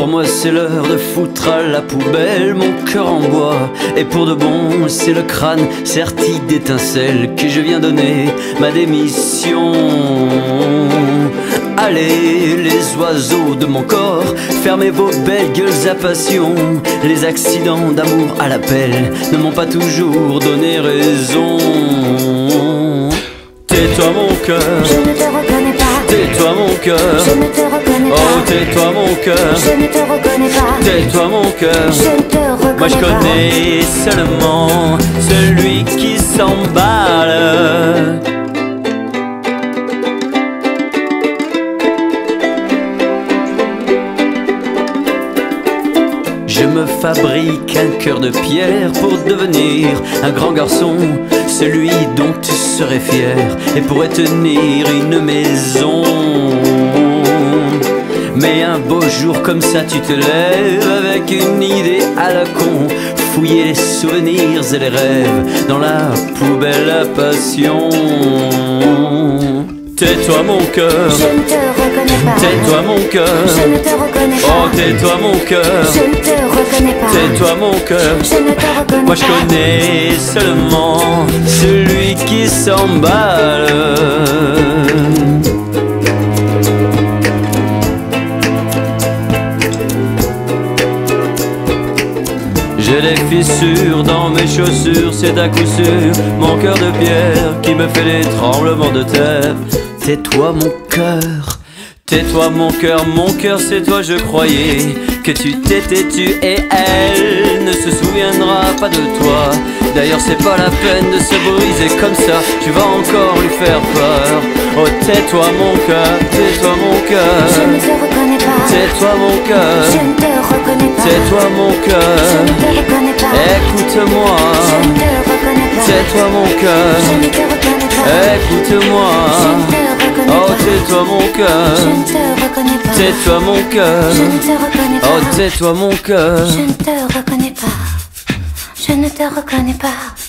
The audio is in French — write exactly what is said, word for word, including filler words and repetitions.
Pour moi c'est l'heure de foutre à la poubelle mon cœur en bois. Et pour de bon, c'est le crâne serti d'étincelles que je viens donner ma démission. Allez les oiseaux de mon corps, fermez vos belles gueules à passion. Les accidents d'amour à l'appel ne m'ont pas toujours donné raison. Tais-toi mon cœur, je ne te reconnais pas. Tais-toi mon cœur, je ne te reconnais pas. Oh tais-toi mon cœur, je ne te reconnais pas. Tais-toi mon cœur, je ne te reconnais pas. Moi je connais seulement celui qui s'emballe. Je me fabrique un cœur de pierre pour devenir un grand garçon, celui dont tu serais fier, et pourrais tenir une maison. Mais un beau jour comme ça tu te lèves avec une idée à la con, fouiller les souvenirs et les rêves dans la poubelle à passion. Tais-toi mon cœur, je ne te reconnais pas. Tais-toi mon cœur, je ne te reconnais pas. Oh tais-toi mon cœur, je ne te reconnais pas. Tais-toi mon cœur, je ne te reconnais pas. Moi je connais seulement celui qui s'emballe. J'ai des fissures dans mes chaussures, c'est à coup sûr mon cœur de pierre qui me fait des tremblements de terre. Tais-toi mon cœur, tais-toi mon cœur, mon cœur c'est toi, je croyais que tu t'étais tu et elle ne se souviendra pas de toi. D'ailleurs c'est pas la peine de se briser comme ça, tu vas encore lui faire peur. Oh tais-toi mon cœur, tais-toi mon cœur, je ne te reconnais pas. Tais-toi mon cœur, je ne te reconnais pas. Tais-toi mon cœur, je ne te reconnais pas. Écoute-moi, je ne te reconnais pas. Tais-toi mon cœur, je ne te reconnais pas. Écoute-moi, je ne te reconnais pas. Oh tais-toi mon cœur, je ne te reconnais pas. Tais-toi mon cœur, je ne te reconnais pas. Oh tais-toi mon cœur, je ne te reconnais pas. Je ne te reconnais pas.